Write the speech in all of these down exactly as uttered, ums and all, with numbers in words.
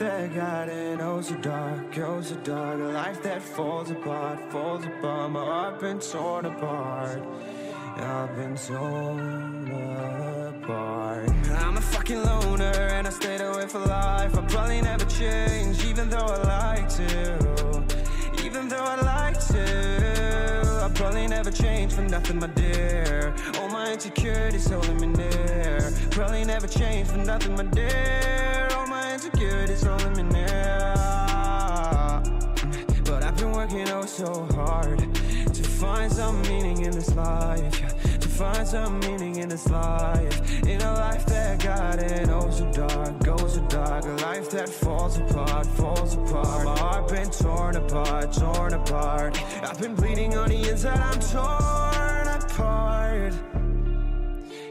that got in, oh so dark, oh so dark. A life that falls apart, falls apart. My heart been torn apart, I've been torn apart. I'm a fucking loner and I stayed away for life. I probably never change, even though I like to. Even though I like to, I probably never change for nothing, my dear. All my insecurities holding me near. Probably never change for nothing, my dear. All my insecurities holding me near. But I've been working oh so hard to find some meaning in this life, to find some meaning in this life. In a life that got it oh so dark, oh so dark. A life that falls apart, falls apart. My heart been torn apart, torn apart. I've been bleeding on the inside, I'm torn apart.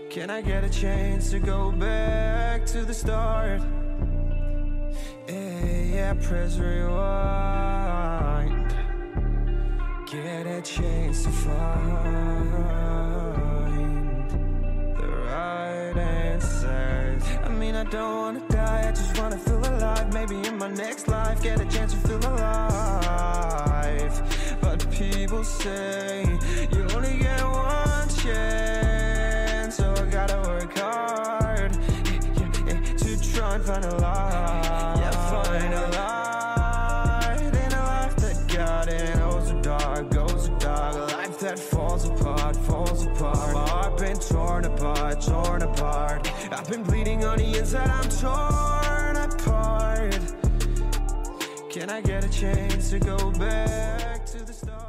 Can I get a chance to go back to the start? Hey, yeah, press rewind. Get a chance to find the right answers. I mean, I don't wanna die, I just wanna feel alive. Maybe in my next life, get a chance to feel alive. But people say you only get one chance, so I gotta work hard to try and find a life. Yeah, find a life. Falls apart, falls apart. My heart been torn apart, torn apart. I've been bleeding on the inside, I'm torn apart. Can I get a chance to go back to the start?